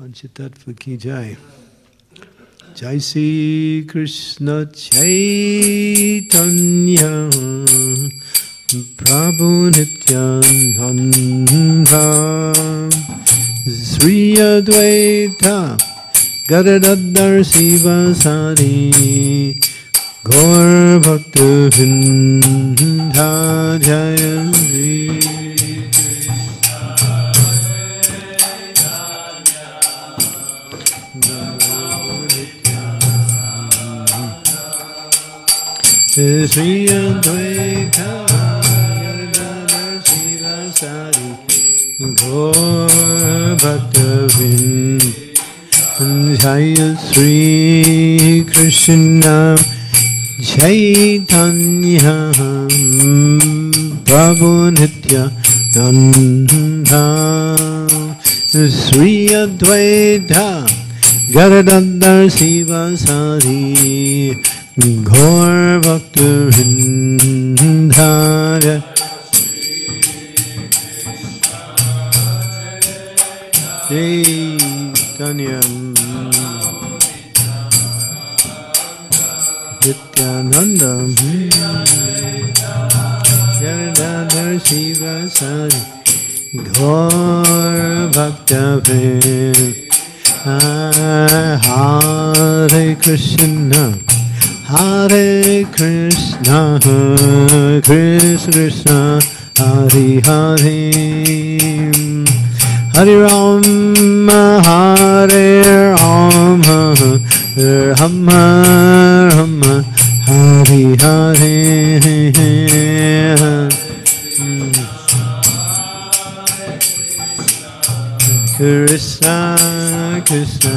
Pancha-tattva ki jai. Jai Sri Krishna Chaitanya Prabhu Nityananda Sri Advaita Gadadhara Srivasadi Gaura-bhakta-vrinda Jaya Sri Sri Advaita Gadadhara Srivasadi Gaura-bhakta-vrinda Jaya Sri Krishna Chaitanya Prabhu Nityananda Sri Advaita Gadadhara Srivasadi Gaura-bhakta-vrinda Chaitanya Nityananda Gadadhara Srivasadi Gaura-bhakta-vrinda Hare Krishna Hare Krishna, Krishna Krishna, Hare Hare, Hare Rama, Hare Rama, Rama Rama, Hare Hare, Krishna Krishna.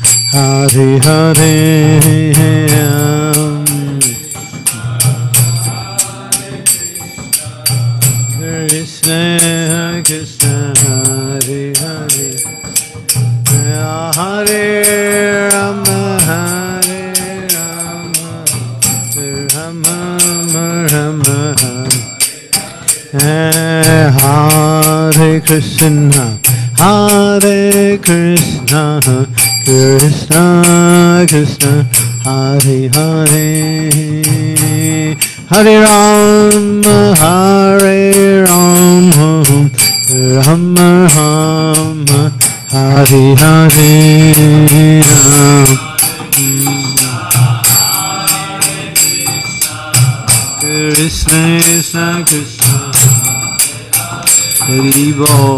Hare Hare, Krishna Krishna, Hare Hare, Hare Rama, Hare Rama, Rama Rama Rama, Hare Krishna, Hare Krishna. Krishna, Krishna, Hare Hare, Hare Rama, Hare Rama, Rama Rama, Hare Hare, Krishna, Krishna, Krishna, Hare Bol.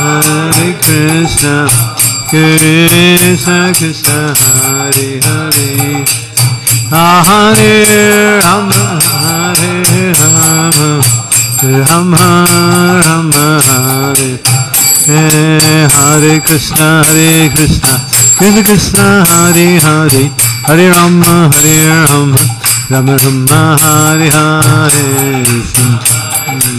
Hare Krishna, Krishna Krishna, Hare Hare, Hare Rama, Hare Rama, Rama Rama, Hare Hare Krishna, Hare Krishna, Krishna Krishna, Hare Hare, Hare Rama, Hare Rama, Rama Rama, Hare Hare.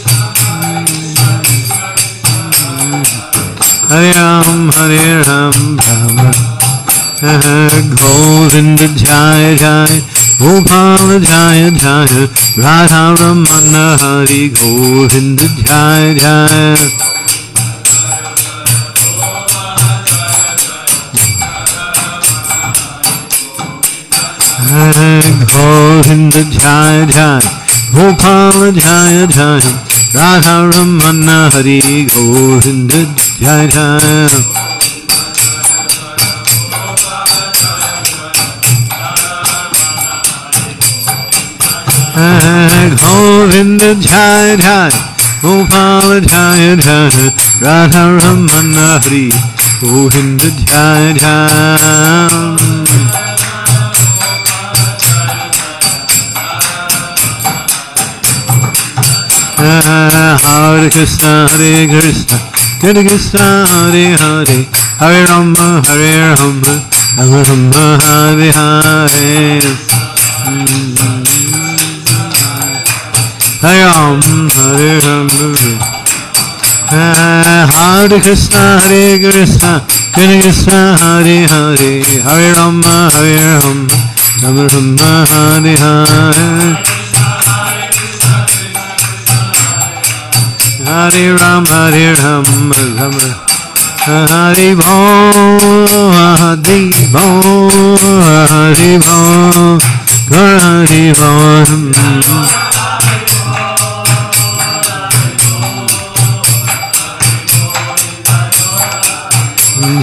Hare Hare Ram Rama Govinda Jaya Jaya Gopala Jaya Jaya Radha Ramana Hari Govinda Jaya Jaya Govinda Jaya Jaya Gopala Jaya Jaya Radha Ramana Hari Govinda Jaya Jaya Govinda Jaya Jaya Gopala Jaya Jaya Radha Ramana Hari Govinda Jaya Jaya Hare Krishna, Hare Krishna, Hare Krishna, Hare Hare, Hare Rama, Rama Rama, Hare Hare. Hare Rama, Hare Krishna, Krishna, Hare Hare, Hare Rama, Rama Hare Hare. Hare Ram, Hare Ram, Ram Hare Bol, Hare Bol,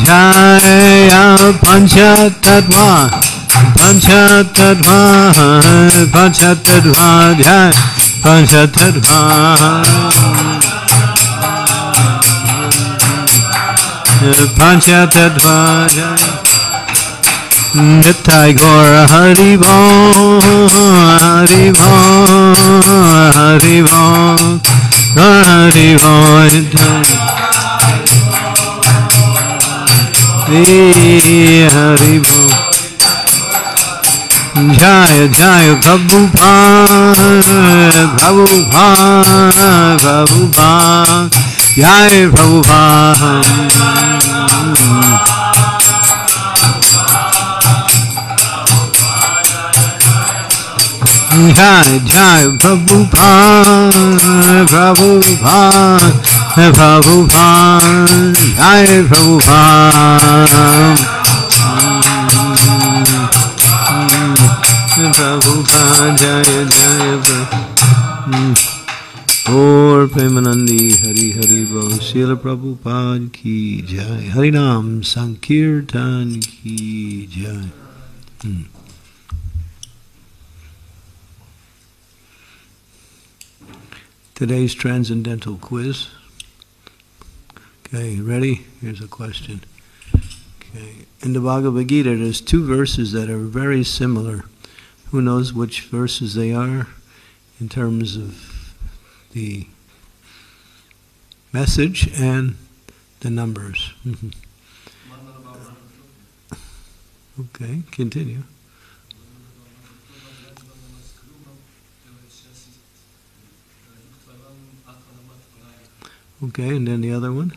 Jaya Pancha-tattva, Pancha-tattva, Pancha-tattva, Jaya Pancha-tattva. Pancha-tattva Nittai Gaura Hari Bol Hari Bol Hari Bol Hari Bol Hari Bol Jaya Jaya Prabhupada Prabhupada Prabhupada Jai Prabhupada Jai Jai Prabhupada Prabhupada Prabhupada Jai Prabhupada Prabhupada Jai Jai Prabhupada Gaur Premanandi Hari Hari Bol Srila Prabhupada Ki Jai Harinam Sankirtan Ki Jai Today's transcendental quiz. Okay, ready? Here's a question. Okay. In the Bhagavad Gita, there's two verses that are very similar. Who knows which verses they are in terms of the message and the numbers. Okay, continue. Okay, and then the other one.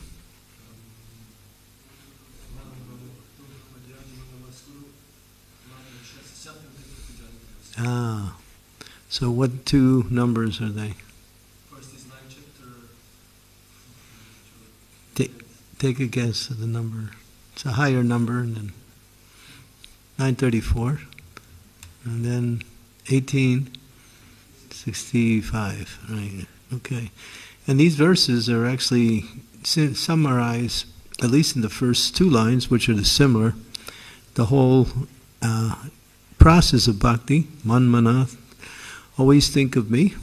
Ah, so what two numbers are they? Take a guess at the number. It's a higher number than 934, and then 1865. Right? Okay, and these verses are actually summarize, at least in the first two lines, which are the similar, the whole process of bhakti. Manmana, always think of me.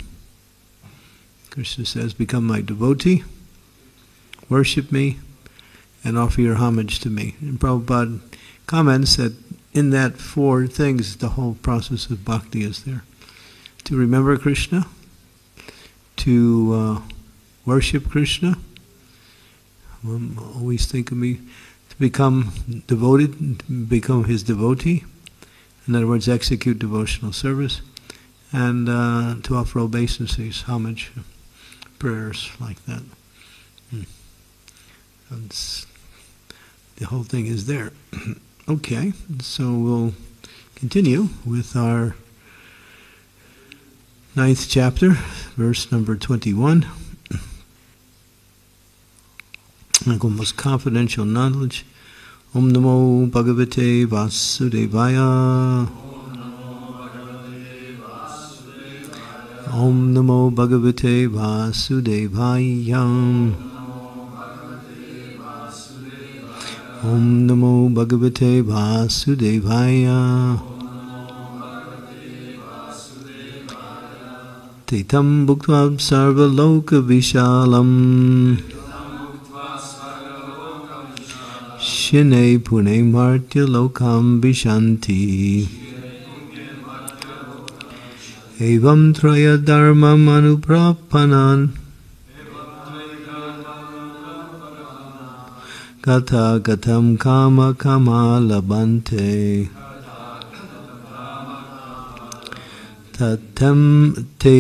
Krishna says, become my devotee. Worship me and offer your homage to me. And Prabhupada comments that in that four things, the whole process of bhakti is there. To remember Krishna, to worship Krishna, always think of me, to become devoted, become his devotee, In other words, execute devotional service and to offer obeisances, homage, prayers like that. The whole thing is there. Okay, so we'll continue with our 9th chapter, verse number 21. Most confidential knowledge. Om namo bhagavate vasudevaya. Om namo bhagavate vasudevaya. Om namo bhagavate vasudevaya. Titam bhuktva sarva loka vishalam, shine pune martya lokam vishanti, evam traya dharma manuprapanan, gatha gatham kama kama labante. Te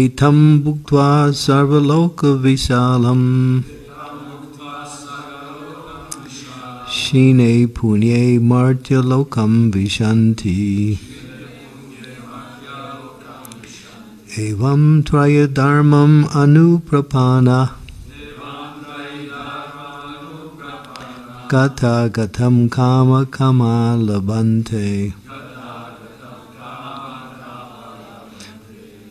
tam bhuktva sarvaloka visalam, shine punye martya lokam vishanti, evam traya dharmam anuprapana, gatha gatham kama kama labante.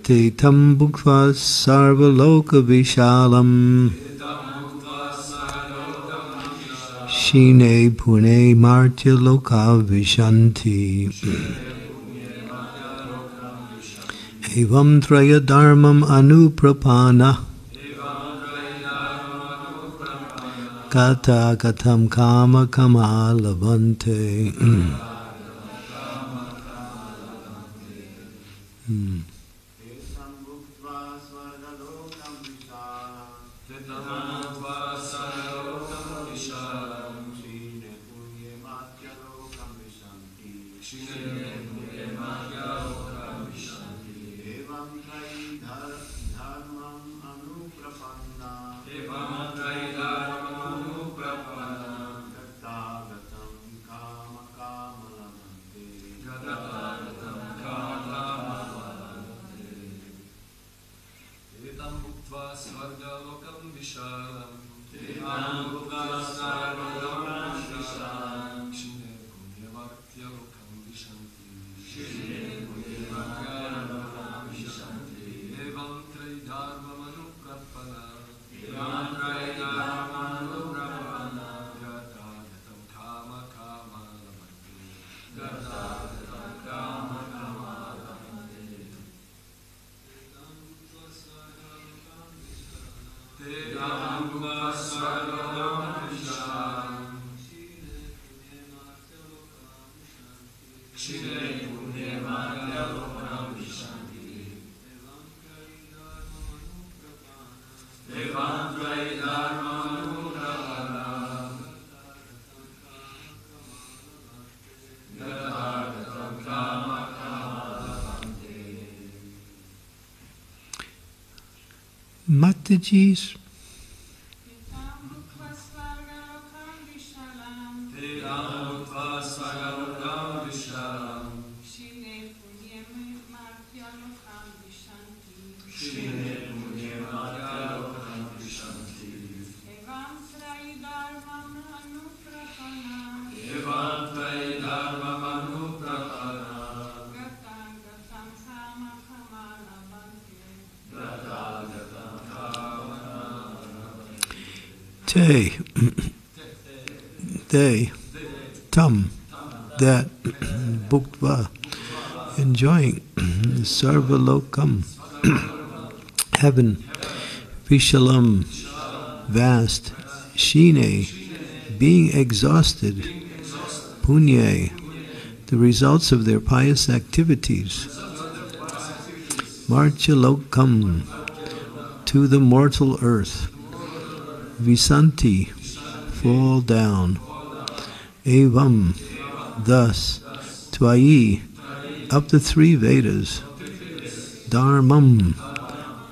Titam bhuktva sarva loka vishalam, shine pune martya loka vishanti, evam traya dharmam anuprapana, gatha gatham kama kama labante. Mataji's. They, tam, that, bhuktva, enjoying, sarvalokam, heaven, vishalam, vast, shine, being exhausted, punye, the results of their pious activities, martyalokam, to the mortal earth, visanti, fall down, evam, thus, tvai, of the three Vedas, Dharmam,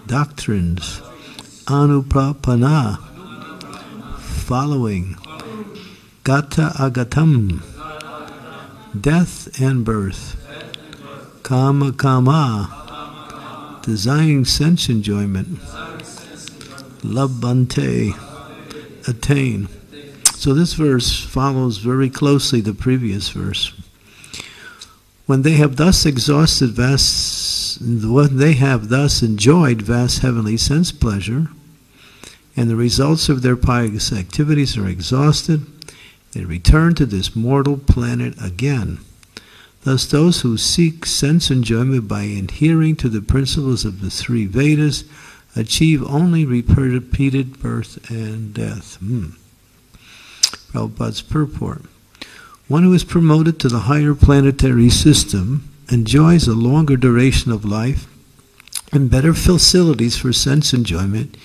doctrines, Anupapana, following, Gata Agatam, death and birth, Kama Kama, desiring sense enjoyment, Labhante, attain. So this verse follows very closely the previous verse. When they have thus exhausted vast, when they have thus enjoyed vast heavenly sense pleasure, and the results of their pious activities are exhausted, they return to this mortal planet again. Thus those who seek sense enjoyment by adhering to the principles of the three Vedas achieve only repeated birth and death. Prabhupada's purport. One who is promoted to the higher planetary system enjoys a longer duration of life and better facilities for sense enjoyment,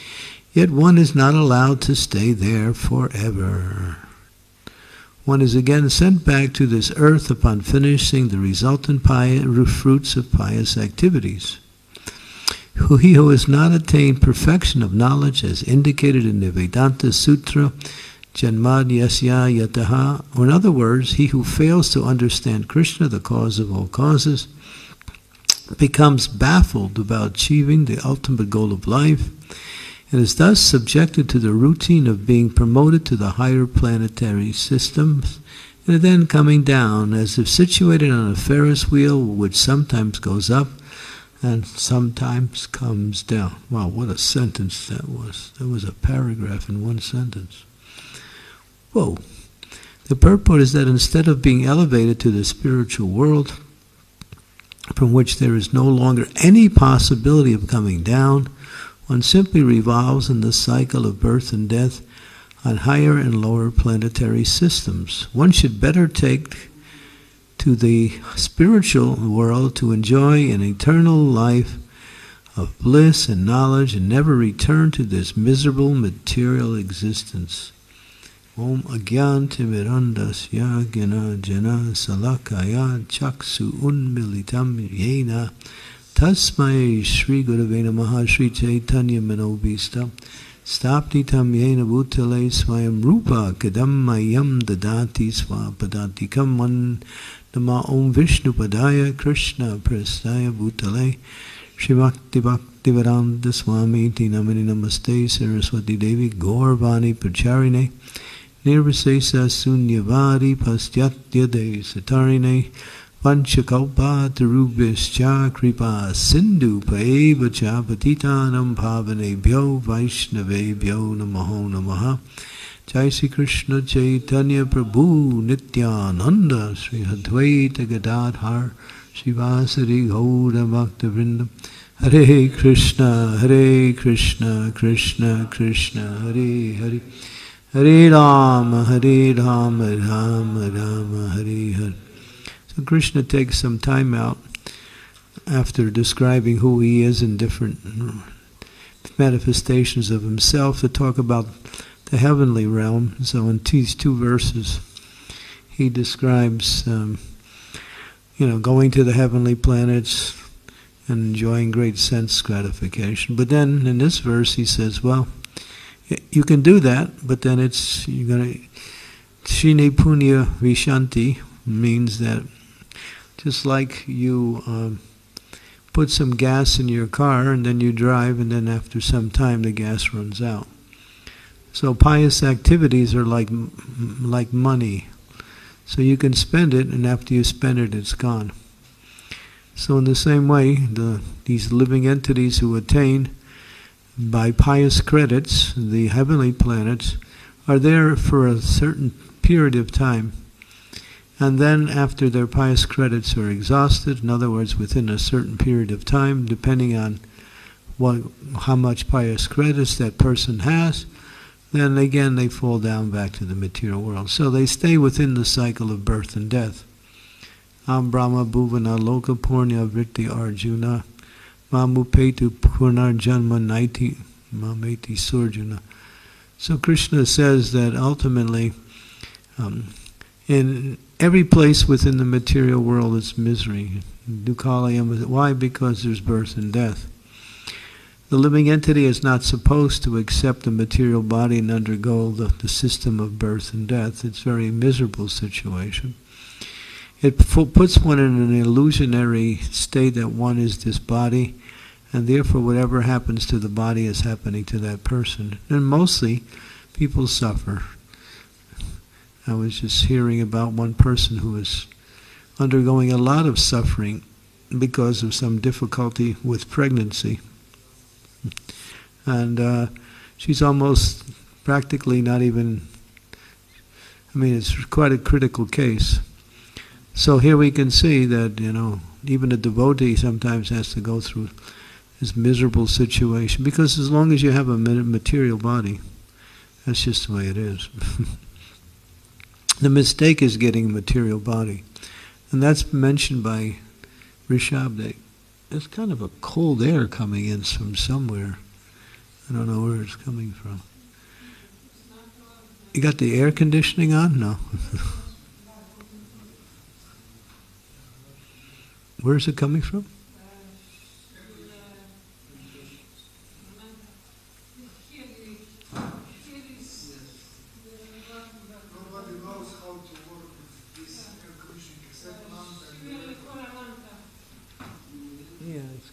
yet one is not allowed to stay there forever. One is again sent back to this earth upon finishing the resultant fruits of pious activities. He who has not attained perfection of knowledge, as indicated in the Vedanta Sutra, Janmad Yasya Yataha, or in other words, he who fails to understand Krishna, the cause of all causes, becomes baffled about achieving the ultimate goal of life, and is thus subjected to the routine of being promoted to the higher planetary systems, and then coming down, as if situated on a Ferris wheel, which sometimes goes up and sometimes comes down. Wow, what a sentence that was. That was a paragraph in one sentence. Whoa. The purport is that instead of being elevated to the spiritual world, from which there is no longer any possibility of coming down, one simply revolves in the cycle of birth and death on higher and lower planetary systems. One should better take to the spiritual world to enjoy an eternal life of bliss and knowledge, and never return to this miserable material existence. Om agyantimirandasya gena jena salakaya chaksu unmilitam yena tasmai Sri Gurave Namaha Sri Chaitanya Manobhista Staptitam yena bhutale swayam rupa kadammayam dadati swapadatikamman one nama Om Vishnu Padaya Krishna Prasthaya bhutale Shri Bhakti Bhaktivedanta Swami Tinamani Namaste Saraswati Devi Gaurvani Pacharine Nirvasesa Sunyavari Pastyatya De Satarine Panchakalpa Tarubhischa Kripa Sindhu Paeva Chapatitanam Bhavanebhyo Vaishnavebhyo Namaho Namaha Jai Sri Krishna Chaitanya Prabhu Nityananda Sri Advaita Gadadhara Srivasadi Gaura-bhakta-vrinda. Hare Krishna, Hare Krishna, Krishna Krishna, Hare Hare. Hare Rama, Hare Rama, Rama Rama, Hare Hare. So Krishna takes some time out after describing who he is in different manifestations of himself to talk about the heavenly realm. So in these two verses, he describes going to the heavenly planets and enjoying great sense gratification. But then in this verse he says, well, you can do that, but then it's, you're going to, Shine Punya Vishanti means that just like you put some gas in your car and then you drive, and then after some time the gas runs out. So pious activities are like money. So you can spend it, and after you spend it, it's gone. So in the same way, these living entities who attain by pious credits, the heavenly planets, are there for a certain period of time. And then after their pious credits are exhausted, in other words, within a certain period of time, depending on how much pious credits that person has, then again they fall down back to the material world. So they stay within the cycle of birth and death. Am Brahma Bhuvana Loka Purnya Vritti Arjuna Mamupetu Purnar Janma Naiti Mameti Surjuna. So Krishna says that ultimately in every place within the material world is misery. Dukkalayam. Why? Because there's birth and death. The living entity is not supposed to accept the material body and undergo the system of birth and death. It's a very miserable situation. It puts one in an illusionary state that one is this body, and therefore whatever happens to the body is happening to that person. And mostly, people suffer. I was just hearing about one person who was undergoing a lot of suffering because of some difficulty with pregnancy. And she's almost practically not even, I mean, it's quite a critical case. So here we can see that, you know, even a devotee sometimes has to go through this miserable situation, because as long as you have a material body, that's just the way it is. The mistake is getting a material body. And that's mentioned by Rishabhdev. There's kind of a cold air coming in from somewhere. I don't know where it's coming from. You got the air conditioning on? No. Where is it coming from?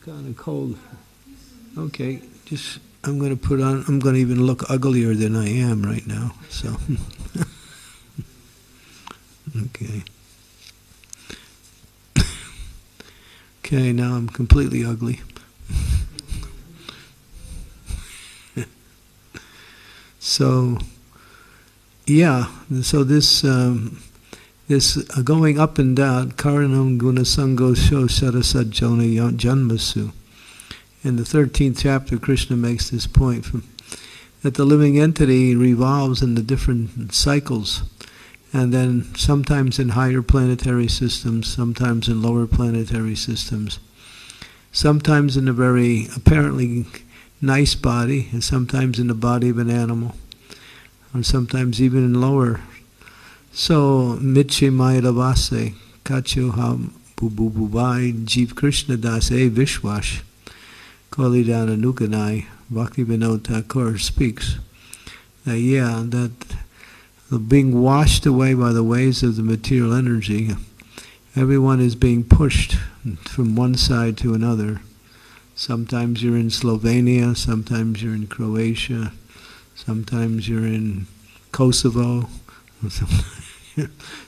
Kind of cold. Okay, just I'm going to put on. I'm going to even look uglier than I am right now. So, okay, okay. Now I'm completely ugly. So, yeah. So this this going up and down, Karanam Gunasango Sho Sarasad Janmasu. In the 13th chapter, Krishna makes this point, that the living entity revolves in the different cycles, and then sometimes in higher planetary systems, sometimes in lower planetary systems, sometimes in a very apparently nice body, and sometimes in the body of an animal, and sometimes even in lower. So, Mitche Mayadavase, Kachoham Bububai, Jeev Krishna Das E Vishwash, Kalidana Nukanai, Bhakti Vinod Thakur speaks that, yeah, that being washed away by the waves of the material energy, everyone is being pushed from one side to another. Sometimes you're in Slovenia, sometimes you're in Croatia, sometimes you're in Kosovo.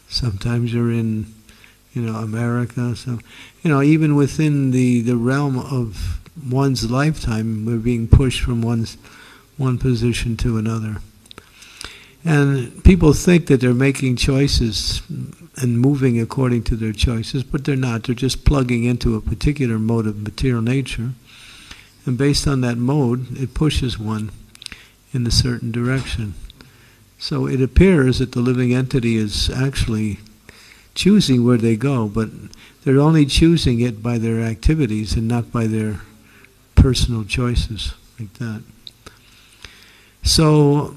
Sometimes you're in, you know, America. So, you know, even within the realm of one's lifetime, we're being pushed from one position to another. And people think that they're making choices and moving according to their choices, but they're not. They're just plugging into a particular mode of material nature. And based on that mode, it pushes one in a certain direction. So it appears that the living entity is actually choosing where they go, but they're only choosing it by their activities and not by their personal choices, like that. So,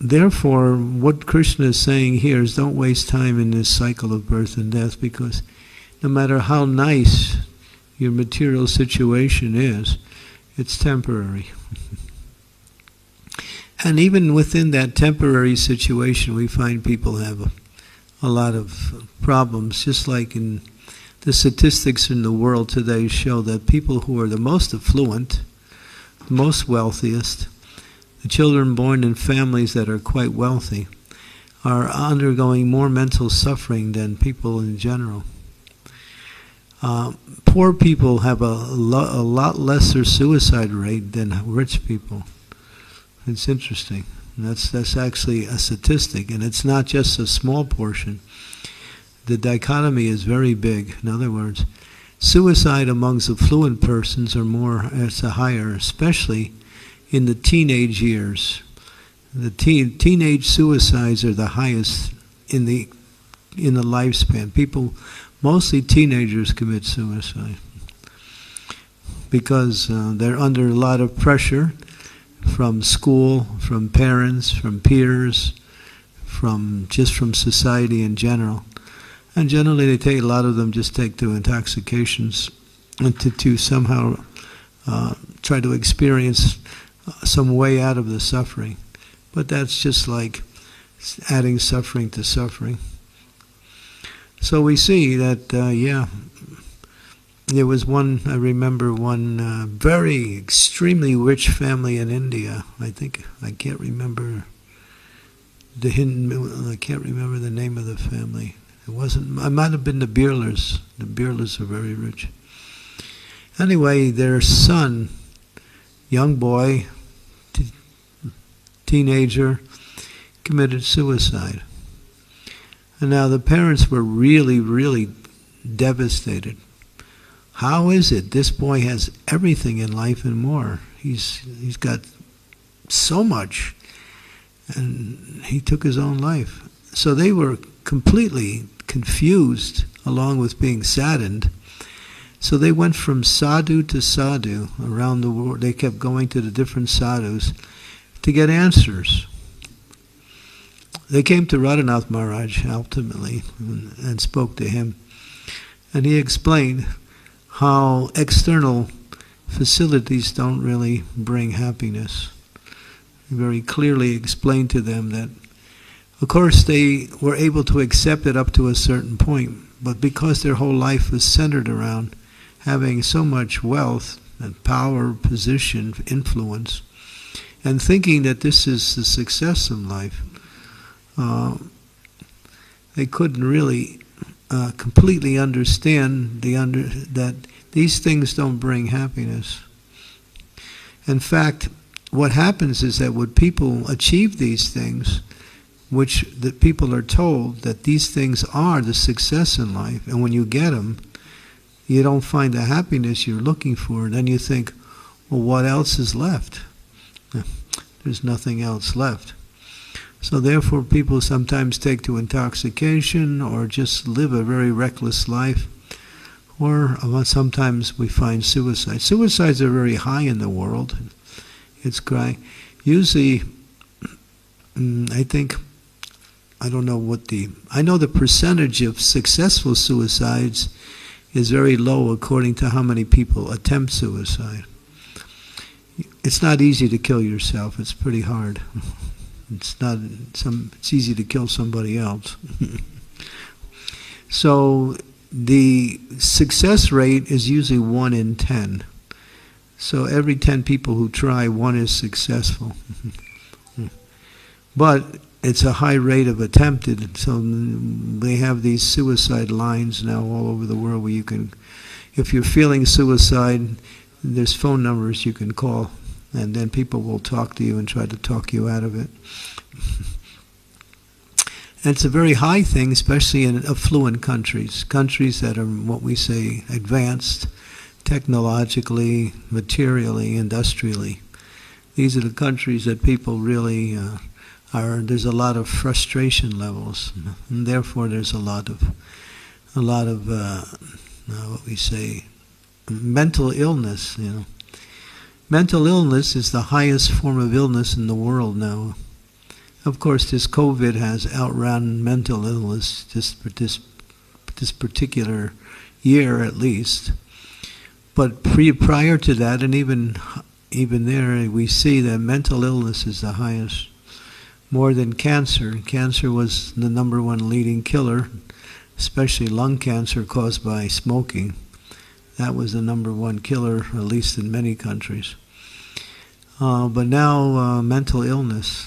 therefore, what Krishna is saying here is don't waste time in this cycle of birth and death, because no matter how nice your material situation is, it's temporary. And even within that temporary situation, we find people have a lot of problems. Just like in the statistics in the world today show that people who are the most affluent, the most wealthiest, the children born in families that are quite wealthy, are undergoing more mental suffering than people in general. Poor people have a lot lesser suicide rate than rich people. It's interesting. That's actually a statistic, and it's not just a small portion. The dichotomy is very big. In other words, suicide amongst affluent persons are more, it's a higher, especially in the teenage years. The teenage suicides are the highest in the lifespan. People, mostly teenagers, commit suicide because they're under a lot of pressure from school, from parents, from peers, from just from society in general. And generally they take, a lot of them just take to intoxications and to somehow try to experience some way out of the suffering. But that's just like adding suffering to suffering. So we see that, yeah, there was one, I remember one very extremely rich family in India. I think, I can't remember the name of the family. It wasn't, it might have been the Birlas. The Birlas are very rich. Anyway, their son, young boy, teenager, committed suicide. And now the parents were really, really devastated. How is it this boy has everything in life and more? He's got so much, and he took his own life. So they were completely confused, along with being saddened. So they went from sadhu to sadhu around the world. They kept going to the different sadhus to get answers. They came to Radhanath Maharaj ultimately and spoke to him. And he explained how external facilities don't really bring happiness. He very clearly explained to them that, of course, they were able to accept it up to a certain point, but because their whole life was centered around having so much wealth and power, position, influence, and thinking that this is the success of life, they couldn't really completely understand that these things don't bring happiness. In fact, what happens is that when people achieve these things, which the people are told that these things are the success in life, and when you get them, you don't find the happiness you're looking for, and then you think, well, what else is left? There's nothing else left. So therefore, people sometimes take to intoxication or just live a very reckless life, or sometimes we find suicide. Suicides are very high in the world. It's crying. Usually, I think, I don't know what the, I know the percentage of successful suicides is very low according to how many people attempt suicide. It's not easy to kill yourself. It's pretty hard. It's not it's easy to kill somebody else. So the success rate is usually 1 in 10. So every 10 people who try, 1 is successful. But it's a high rate of attempted. So they have these suicide lines now all over the world where you can, if you're feeling suicide, there's phone numbers you can call. And then people will talk to you and try to talk you out of it. And it's a very high thing, especially in affluent countries, countries that are what we say advanced technologically, materially, industrially. These are the countries that people really there's a lot of frustration levels, and therefore there's a lot of what we say mental illness, you know. Mental illness is the highest form of illness in the world now. Of course, this COVID has outrun mental illness this particular year, at least. But prior to that, and even there, we see that mental illness is the highest, more than cancer. Cancer was the #1 leading killer, especially lung cancer caused by smoking. That was the #1 killer, at least in many countries. But now mental illness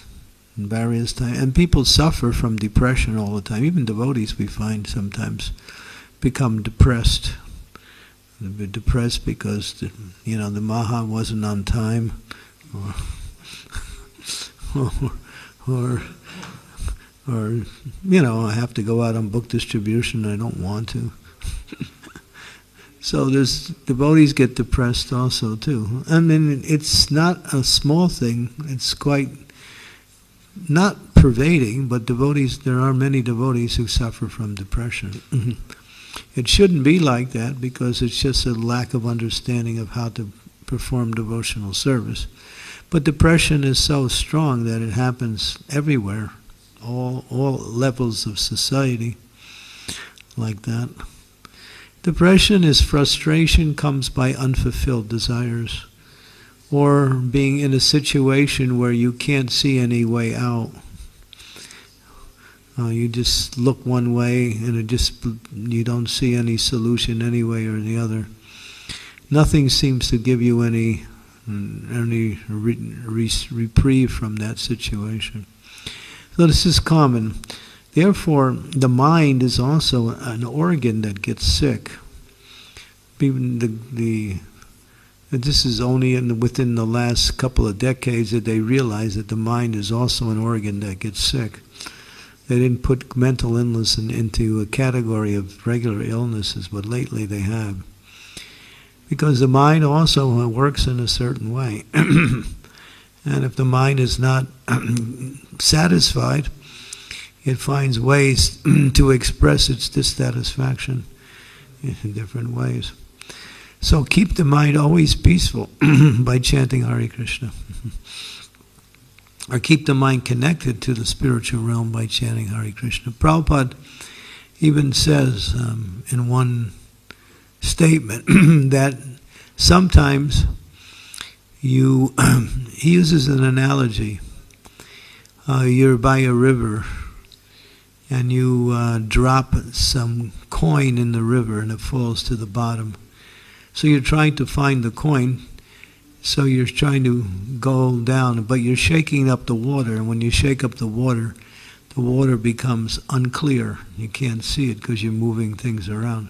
in various times. And people suffer from depression all the time. Even devotees, we find, sometimes become depressed. They'll be depressed because the Maha wasn't on time, or I have to go out on book distribution. I don't want to. So there's, devotees get depressed also too. I mean, it's not a small thing. It's quite not pervading, but devotees, there are many devotees who suffer from depression. It shouldn't be like that because it's just a lack of understanding of how to perform devotional service. But depression is so strong that it happens everywhere, all levels of society. like that. Depression is frustration comes by unfulfilled desires, or being in a situation where you can't see any way out. You just look one way and you don't see any solution any way or the other. Nothing seems to give you any reprieve from that situation. So this is common. Therefore, the mind is also an organ that gets sick. Even this is only within the last couple of decades that they realize that the mind is also an organ that gets sick. They didn't put mental illness into a category of regular illnesses, but lately they have. Because the mind also works in a certain way. And if the mind is not satisfied, it finds ways to express its dissatisfaction in different ways. So keep the mind always peaceful by chanting Hare Krishna. Or keep the mind connected to the spiritual realm by chanting Hare Krishna. Prabhupada even says in one statement that sometimes you, he uses an analogy. You're by a river and you drop some coin in the river and it falls to the bottom. So you're trying to find the coin. So you're trying to go down, but you're shaking up the water, and when you shake up the water becomes unclear. You can't see it because you're moving things around.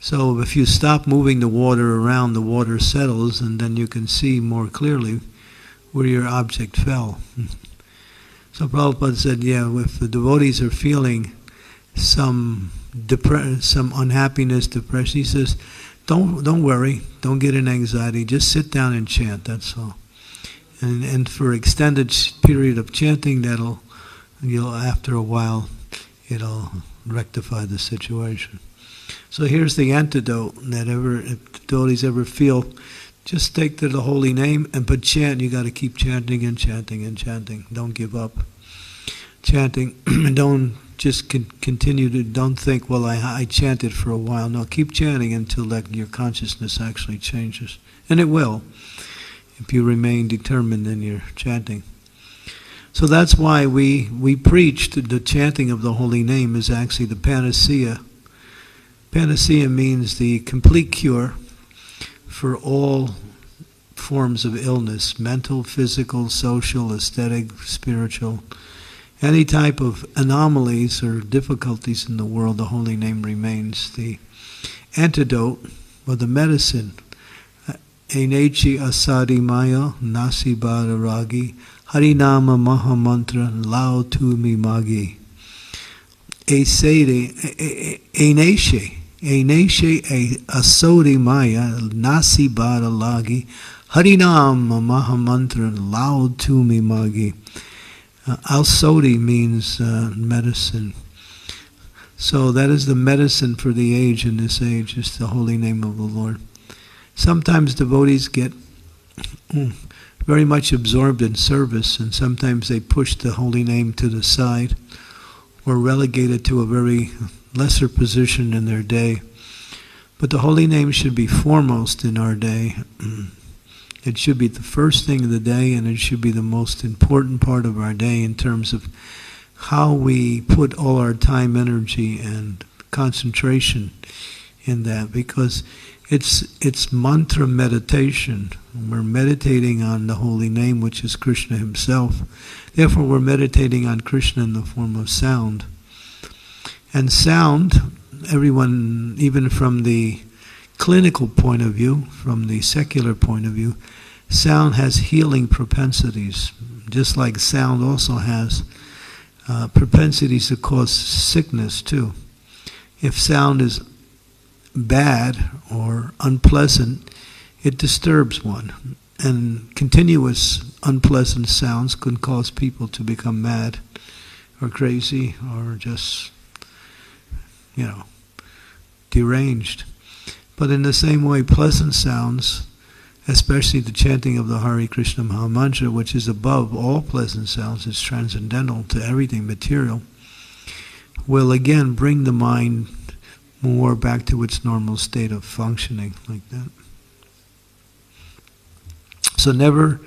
So if you stop moving the water around, the water settles, and then you can see more clearly where your object fell. So Prabhupada said, yeah, if the devotees are feeling some unhappiness, depression, he says, Don't worry, don't get in anxiety, just sit down and chant, that's all. And for extended period of chanting, after a while, it'll rectify the situation. So here's the antidote that if the devotees ever feel, just take to the holy name, but chant, you gotta keep chanting and chanting and chanting. Don't give up chanting, and don't just continue to, don't think, well, I chanted for a while. No, keep chanting until that your consciousness actually changes. And it will, if you remain determined in your chanting. So that's why we preach that the chanting of the holy name is actually the panacea. Panacea means the complete cure for all forms of illness, mental, physical, social, aesthetic, spiritual. Any type of anomalies or difficulties in the world, the holy name remains the antidote or the medicine. Enechi asadi maya nasibara ragi harinama maha mantra lao tu mi magi. Enechi asadi maya nasibara ragi harinama maha mantra lao tu mi magi. Al-Sodi means medicine. So that is the medicine for the age in this age, is the holy name of the Lord. Sometimes devotees get very much absorbed in service, and sometimes they push the holy name to the side or relegate it to a very lesser position in their day. But the holy name should be foremost in our day. It should be the first thing of the day, and it should be the most important part of our day in terms of how we put all our time, energy, and concentration in that, because it's mantra meditation. We're meditating on the holy name, which is Krishna himself. Therefore, we're meditating on Krishna in the form of sound. And sound, everyone, even from the clinical point of view, from the secular point of view, sound has healing propensities, just like sound also has propensities to cause sickness too. If sound is bad or unpleasant, it disturbs one, and continuous unpleasant sounds can cause people to become mad or crazy or just, you know, deranged. But in the same way, pleasant sounds, especially the chanting of the Hare Krishna Maha Mantra, which is above all pleasant sounds, it's transcendental to everything material, will again bring the mind more back to its normal state of functioning like that. So never,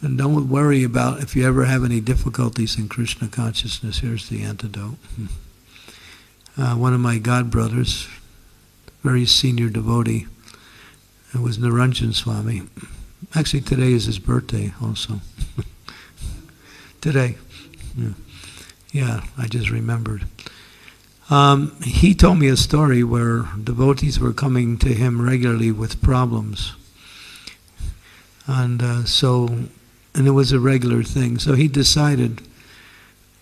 and don't worry about if you ever have any difficulties in Krishna consciousness, here's the antidote. One of my godbrothers, very senior devotee, it was Naranjan Swami. Actually, today is his birthday also. Today. Yeah, I just remembered. He told me a story where devotees were coming to him regularly with problems. And and it was a regular thing. So he decided,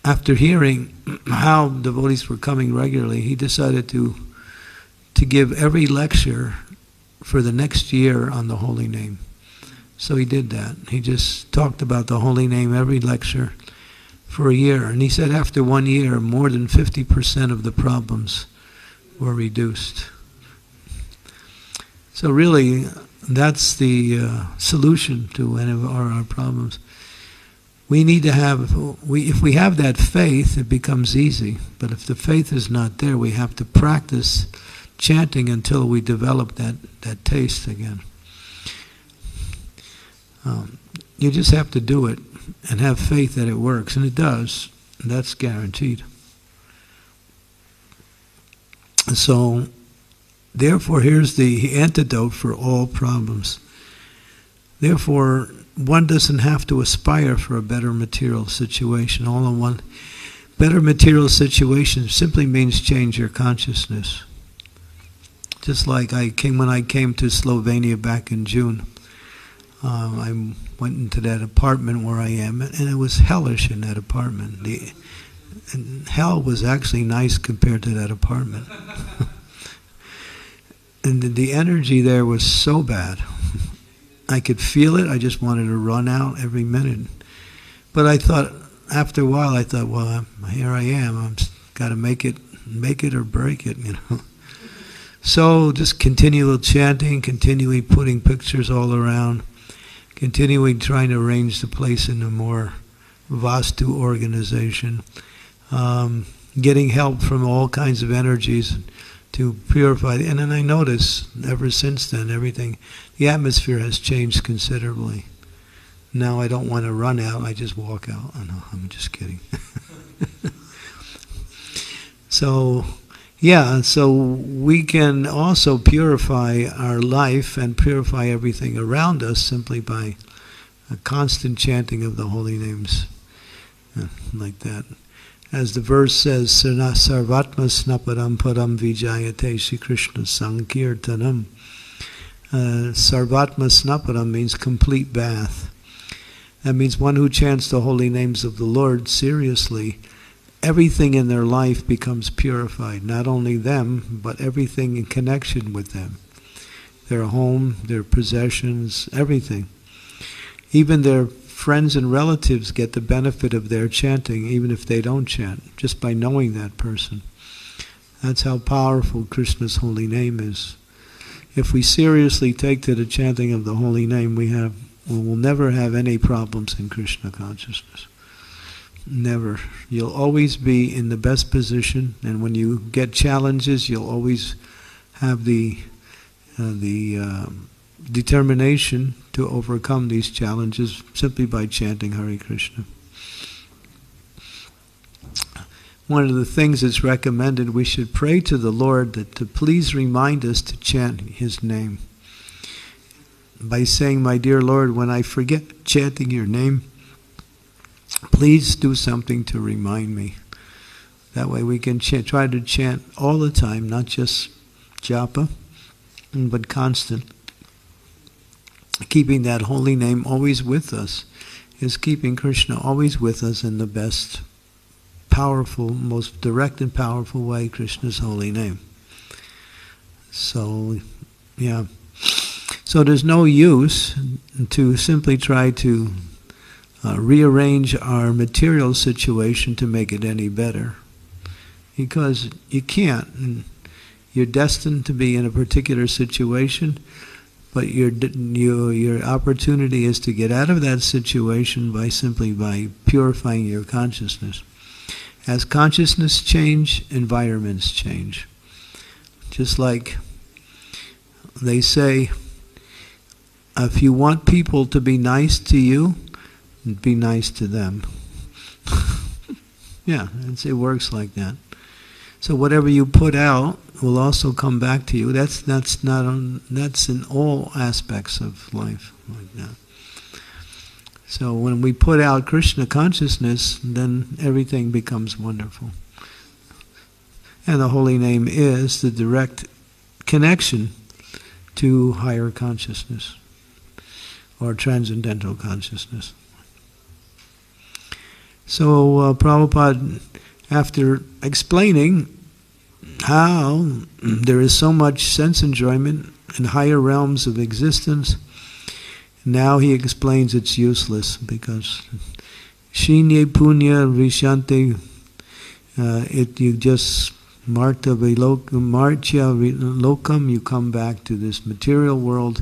after hearing how devotees were coming regularly, he decided to give every lecture for the next year on the Holy Name. So he did that. He just talked about the Holy Name every lecture for a year. And he said after 1 year, more than 50% of the problems were reduced. So really, that's the solution to any of our problems. We need to have, if we have that faith, it becomes easy. But if the faith is not there, we have to practice chanting until we develop that taste again. You just have to do it and have faith that it works, and it does. That's guaranteed. So, therefore, here's the antidote for all problems. Therefore, one doesn't have to aspire for a better material situation. All in one, better material situation simply means change your consciousness. Just like when I came to Slovenia back in June, I went into that apartment where I am, and it was hellish in that apartment. And hell was actually nice compared to that apartment. And the energy there was so bad. I could feel it. I just wanted to run out every minute. But I thought, after a while, I thought, well, here I am. I've got to make it or break it, you know. So just continual chanting, continually putting pictures all around, continuing trying to arrange the place in a more Vastu organization, getting help from all kinds of energies to purify. And then I notice, ever since then, everything, the atmosphere has changed considerably. Now I don't want to run out, I just walk out. Oh, no, I'm just kidding. So, yeah, so we can also purify our life and purify everything around us simply by a constant chanting of the holy names, like that. As the verse says, Sarvatma Snapadam Param Vijayate Sri Krishna Sankirtanam. Sarvatma Snapadam means complete bath. That means one who chants the holy names of the Lord seriously, everything in their life becomes purified. Not only them, but everything in connection with them. Their home, their possessions, everything. Even their friends and relatives get the benefit of their chanting, even if they don't chant, just by knowing that person. That's how powerful Krishna's holy name is. If we seriously take to the chanting of the holy name, we will never have any problems in Krishna consciousness. Never. You'll always be in the best position, and when you get challenges, you'll always have the determination to overcome these challenges simply by chanting Hare Krishna. One of the things that's recommended, we should pray to the Lord that to please remind us to chant His name. By saying, my dear Lord, when I forget chanting your name, please do something to remind me. That way we can try to chant all the time, not just japa, but constant. Keeping that holy name always with us is keeping Krishna always with us in the best, powerful, most direct and powerful way, Krishna's holy name. So, yeah. So there's no use to simply try to rearrange our material situation to make it any better, because you can't. And you're destined to be in a particular situation, but your opportunity is to get out of that situation by simply purifying your consciousness. As consciousness change, environments change. Just like they say, if you want people to be nice to you, be nice to them. Yeah, it works like that. So whatever you put out will also come back to you. That's in all aspects of life like that. So when we put out Krishna consciousness, then everything becomes wonderful. And the holy name is the direct connection to higher consciousness or transcendental consciousness. So Prabhupada, after explaining how there is so much sense enjoyment in higher realms of existence, now he explains it's useless because shinye punya vishante, you just martya lokam, you come back to this material world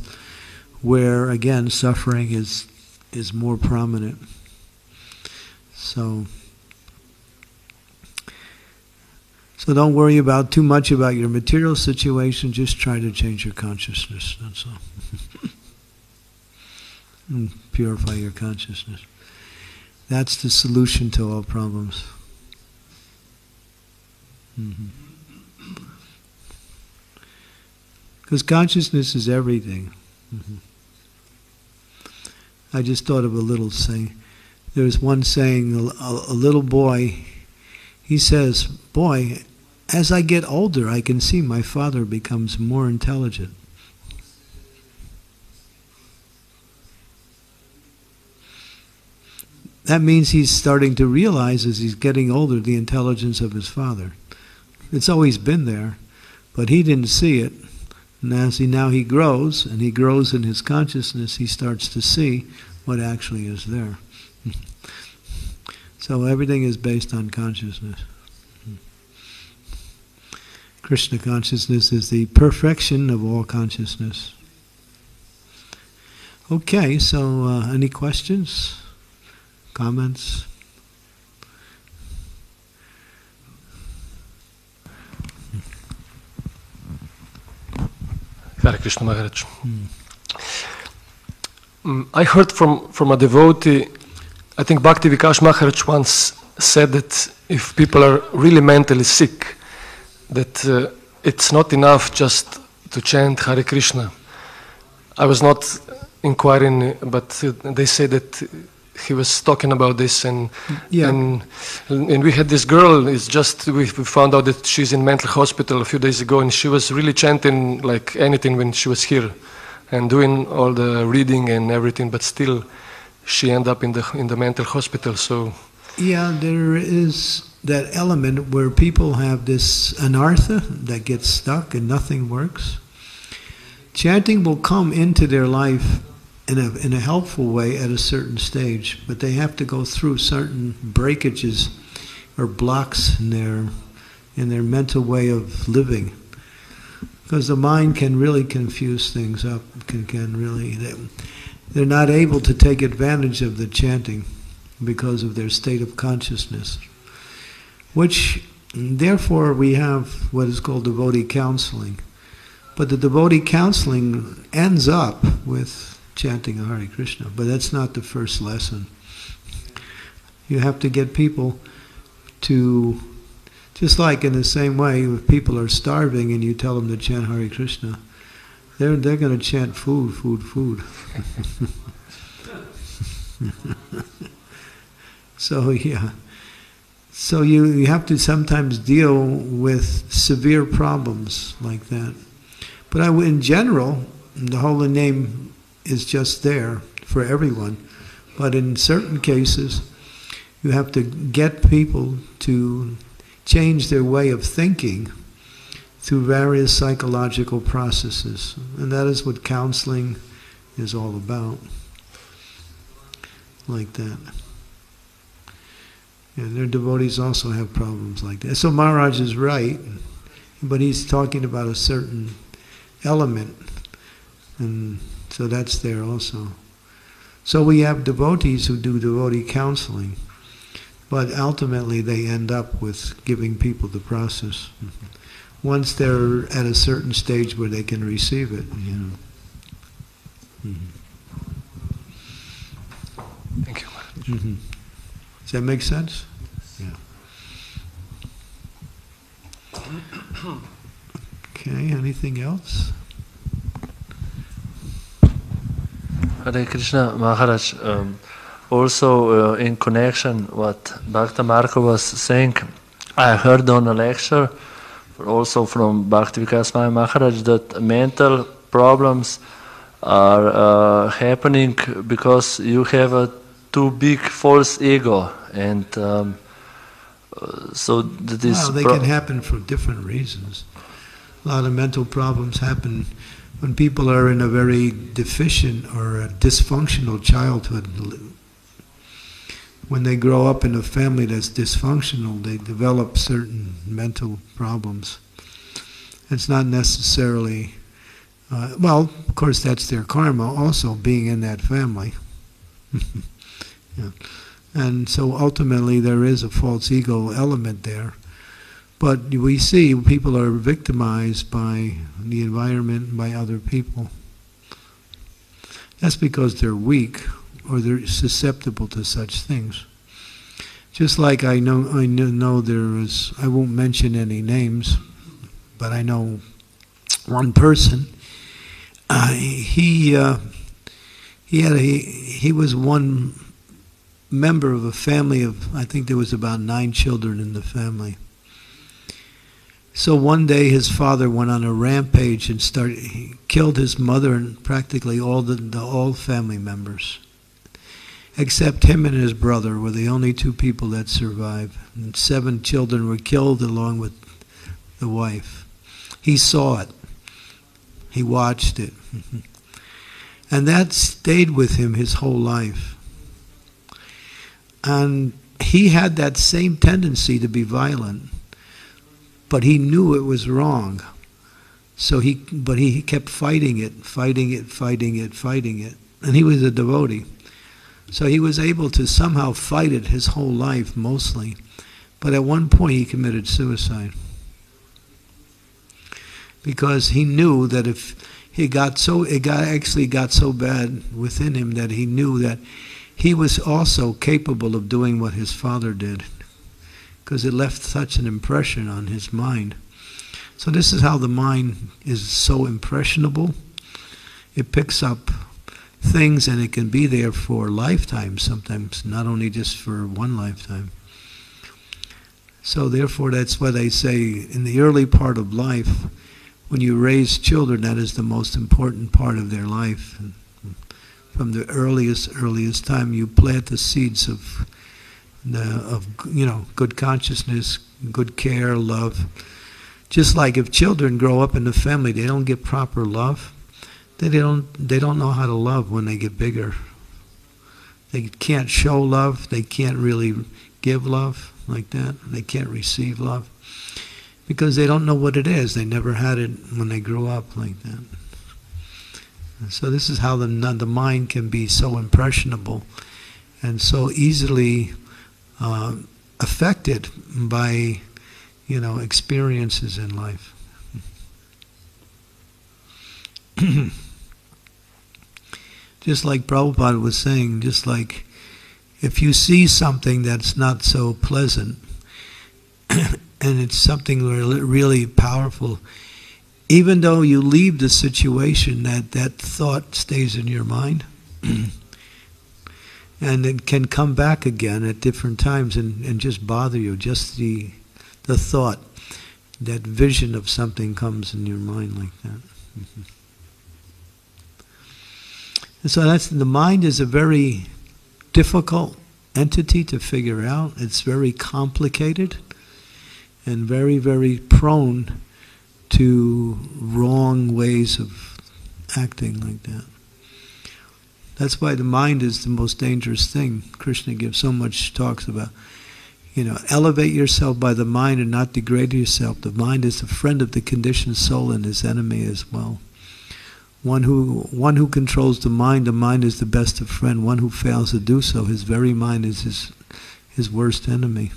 where again suffering is more prominent. So don't worry about too much about your material situation, just try to change your consciousness, that's all. And purify your consciousness. That's the solution to all problems. Because consciousness is everything. I just thought of a little saying. There's one saying, a little boy, he says, "Boy, as I get older, I can see my father becomes more intelligent." That means he's starting to realize as he's getting older the intelligence of his father. It's always been there, but he didn't see it. And as now he grows, and he grows in his consciousness, he starts to see what actually is there. So everything is based on consciousness. Krishna consciousness is the perfection of all consciousness. Okay, so any questions? Comments? Hare Krishna Maharaj. I heard from a devotee, I think Bhaktivikasa Maharaj once said that if people are really mentally sick, that it's not enough just to chant Hare Krishna. I was not inquiring, but they say that he was talking about this, and yeah. and we had this girl. We found out that she's in mental hospital a few days ago, and she was really chanting like anything when she was here, and doing all the reading and everything. But still, she ended up in the mental hospital. So yeah, there is that element where people have this anartha that gets stuck and nothing works. Chanting will come into their life in a helpful way at a certain stage, but they have to go through certain breakages or blocks in their mental way of living, because the mind can really confuse things up. They're not able to take advantage of the chanting because of their state of consciousness, which therefore we have what is called devotee counseling. But the devotee counseling ends up with chanting Hare Krishna, but that's not the first lesson. You have to get people to, just like in the same way, if people are starving and you tell them to chant Hare Krishna, they're going to chant food, food, food. So yeah, so you have to sometimes deal with severe problems like that. But in general, the holy name is just there for everyone, but in certain cases you have to get people to change their way of thinking through various psychological processes, and that is what counseling is all about, like that. And their devotees also have problems like that. So Maharaj is right, but he's talking about a certain element, and so that's there also. So we have devotees who do devotee counseling. But ultimately they end up with giving people the process. Once they're at a certain stage where they can receive it, you know. Thank you. Does that make sense? Yeah. Okay, anything else? Hare Krishna Maharaj, also in connection what Bhakta Marko was saying, I heard on a lecture also from Bhaktivikasa Maharaj that mental problems are happening because you have a too big false ego, and so that is... Well, they can happen for different reasons. A lot of mental problems happen when people are in a very deficient or a dysfunctional childhood. When they grow up in a family that's dysfunctional, they develop certain mental problems. It's not necessarily... well, of course, that's their karma also, being in that family. Yeah. And so ultimately there is a false ego element there. But we see people are victimized by the environment and by other people. That's because they're weak or they're susceptible to such things. Just like I know there is, I won't mention any names, but I know one person. He was one member of a family of, I think there was about 9 children in the family. So one day his father went on a rampage and he killed his mother and practically all the family members. Except him and his brother were the only 2 people that survived. And 7 children were killed along with the wife. He saw it. He watched it. And that stayed with him his whole life. And he had that same tendency to be violent. But he knew it was wrong, so he kept fighting it, and he was a devotee, so he was able to somehow fight it his whole life mostly. But at one point he committed suicide because he knew that if he got so it actually got so bad within him that he knew that he was also capable of doing what his father did, because it left such an impression on his mind. So this is how the mind is so impressionable. It picks up things and it can be there for lifetimes sometimes, not only just for one lifetime. So therefore that's why they say in the early part of life, when you raise children, that is the most important part of their life. And from the earliest time you plant the seeds of you know, good consciousness, good care, love. Just like if children grow up in the family, they don't get proper love. They don't know how to love when they get bigger. They can't show love. They can't really give love like that. They can't receive love because they don't know what it is. They never had it when they grew up like that. And so this is how the mind can be so impressionable and so easily affected by, you know, experiences in life. Just like Prabhupada was saying, just like if you see something that's not so pleasant and it's something really powerful, even though you leave the situation, that thought stays in your mind. And it can come back again at different times and just bother you. Just the thought, that vision of something comes in your mind like that. And so the mind is a very difficult entity to figure out. It's very complicated and very, very prone to wrong ways of acting like that. That's why the mind is the most dangerous thing. Krishna gives so much talks about, you know, elevate yourself by the mind and not degrade yourself. The mind is the friend of the conditioned soul and his enemy as well. One who controls the mind is the best of friend. One who fails to do so, his very mind is his his worst enemy.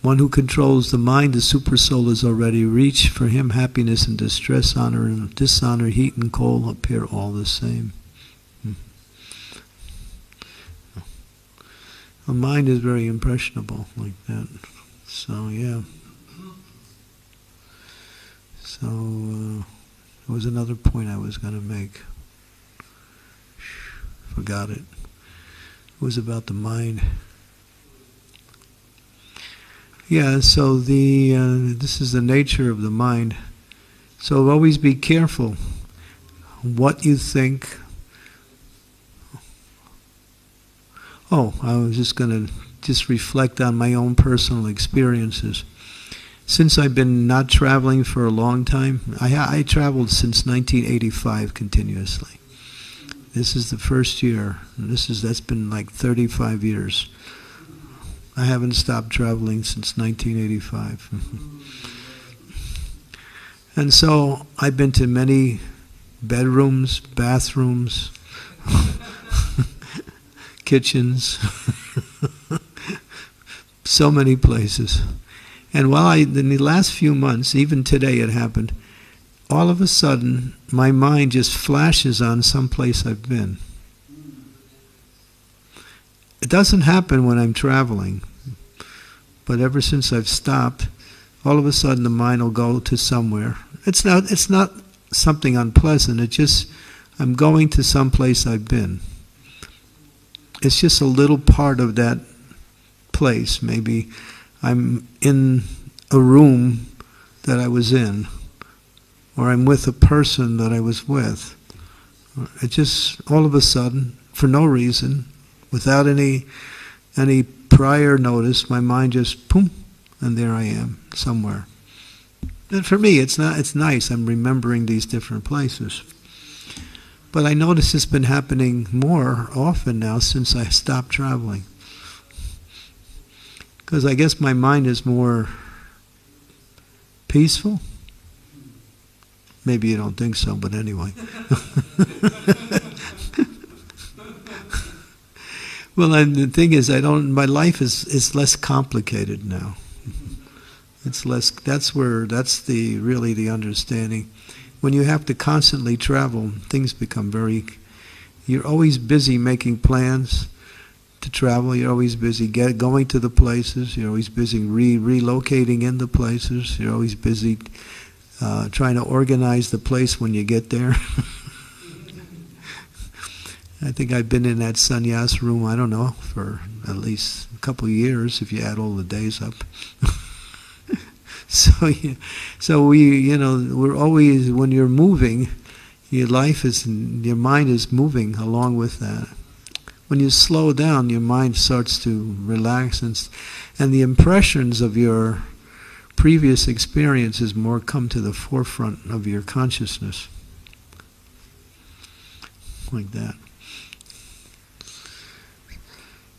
One who controls the mind, the supersoul is already reached. For him, happiness and distress, honor and dishonor, heat and cold appear all the same. The mind is very impressionable like that. So, yeah. So, there was another point I was going to make. Forgot it. It was about the mind. Yeah, so the this is the nature of the mind. So always be careful what you think. Oh, I was just going to reflect on my own personal experiences. Since I've been not traveling for a long time, I traveled since 1985 continuously. This is the first year. That's been like 35 years. I haven't stopped traveling since 1985. And so I've been to many bedrooms, bathrooms, kitchens, so many places. And while in the last few months, even today it happened, all of a sudden my mind just flashes on some place I've been. It doesn't happen when I'm traveling, but ever since I've stopped, all of a sudden the mind will go to somewhere. It's not something unpleasant. It's just I'm going to some place I've been. It's just a little part of that place. Maybe I'm in a room that I was in, or I'm with a person that I was with. It just all of a sudden, for no reason, without any prior notice, my mind just boom, and there I am somewhere. And for me, it's nice. I'm remembering these different places. But I notice it's been happening more often now since I stopped traveling. Because I guess my mind is more peaceful. Maybe you don't think so, but anyway. Well, and the thing is, my life is less complicated now. It's less, that's really the understanding. When you have to constantly travel, things become very, you're always busy making plans to travel, you're always busy going to the places, you're always busy relocating in the places, you're always busy trying to organize the place when you get there. I think I've been in that sannyas room, I don't know, for at least a couple of years if you add all the days up. We're always, when you're moving, your mind is moving along with that. When you slow down, your mind starts to relax, and the impressions of your previous experiences more come to the forefront of your consciousness. Like that.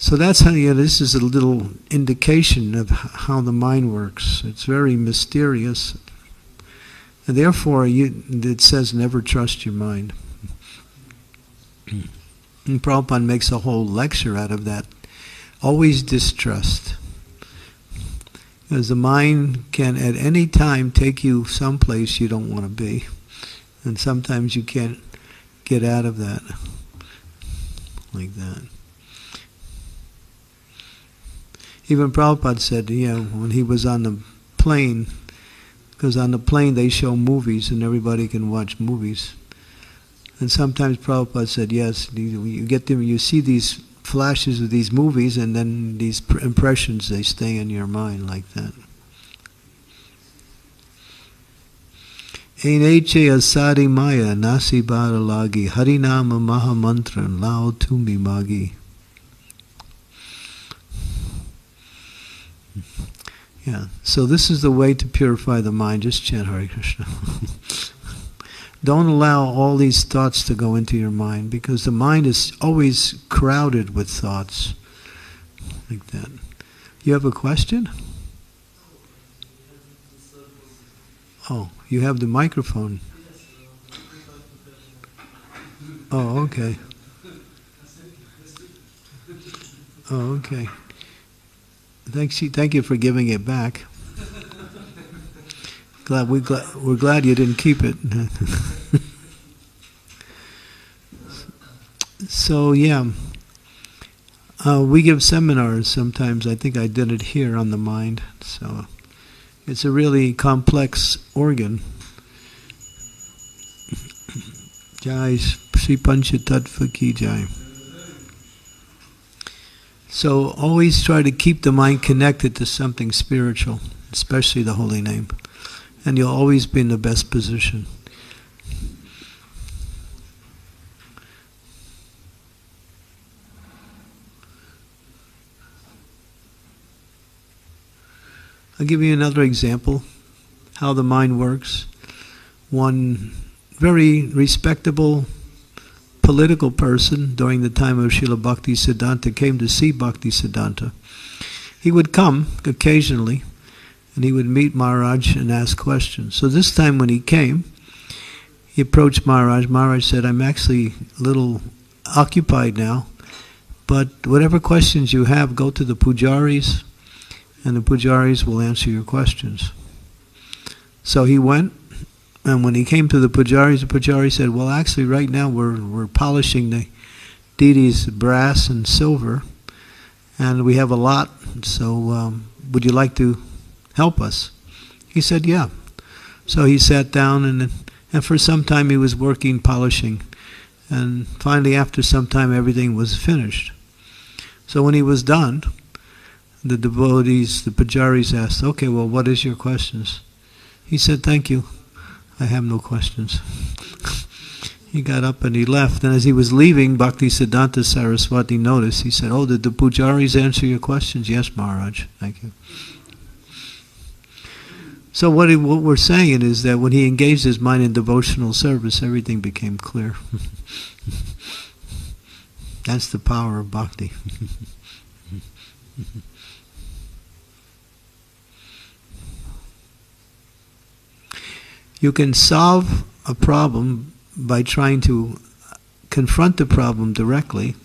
So that's how, this is a little indication of how the mind works. It's very mysterious. And therefore, it says never trust your mind. And Prabhupada makes a whole lecture out of that. Always distrust. Because the mind can at any time take you someplace you don't want to be. And sometimes you can't get out of that. Like that. Even Prabhupada said, when he was on the plane, because on the plane they show movies and everybody can watch movies. And sometimes Prabhupada said, yes, you get them, you see these flashes of these movies, and then these impressions, they stay in your mind like that. Enechi asadi maya nasibara ragi harinama maha mantra lao tumi magi. Yeah, so this is the way to purify the mind. Just chant Hare Krishna. Don't allow all these thoughts to go into your mind, because the mind is always crowded with thoughts. Like that. You have a question? Oh, you have the microphone. Oh, okay. Oh, okay. Thank you for giving it back. We're glad you didn't keep it. So yeah, we give seminars sometimes. I think I did it here on the mind. So it's a really complex organ. Jai Sri Pancha-tattva ki jai. So always try to keep the mind connected to something spiritual, especially the holy name. And you'll always be in the best position. I'll give you another example, how the mind works. One very respectable political person during the time of Srila Bhaktisiddhanta came to see Bhaktisiddhanta. He would come occasionally, and he would meet Maharaj and ask questions. So this time when he came, he approached Maharaj. Maharaj said, I'm actually a little occupied now, but whatever questions you have, go to the pujaris, and the pujaris will answer your questions. So he went, and when he came to the pujaris said, well, actually right now we're polishing the deity's brass and silver, and we have a lot, so would you like to help us? He said, yeah. So he sat down, and for some time he was working, polishing. And finally, after some time, everything was finished. So when he was done, the devotees, the pujaris asked, okay, well, what is your questions? He said, thank you. I have no questions. He got up and he left. And as he was leaving, Bhaktisiddhanta Saraswati noticed. He said, oh, did the pujaris answer your questions? Yes, Maharaj. Thank you. So what we're saying is that when he engaged his mind in devotional service, everything became clear. That's the power of bhakti. You can solve a problem by trying to confront the problem directly,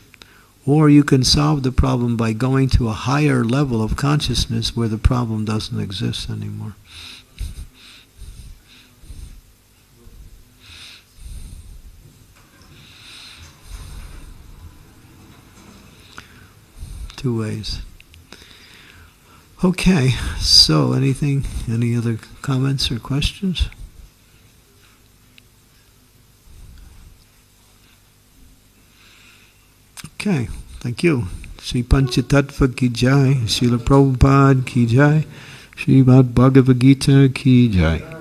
or you can solve the problem by going to a higher level of consciousness where the problem doesn't exist anymore. Two ways. Okay, so any other comments or questions? Okay, thank you. Sri Panchatattva ki jai, Srila Prabhupada ki jai, Srimad Bhagavad Gita ki jai.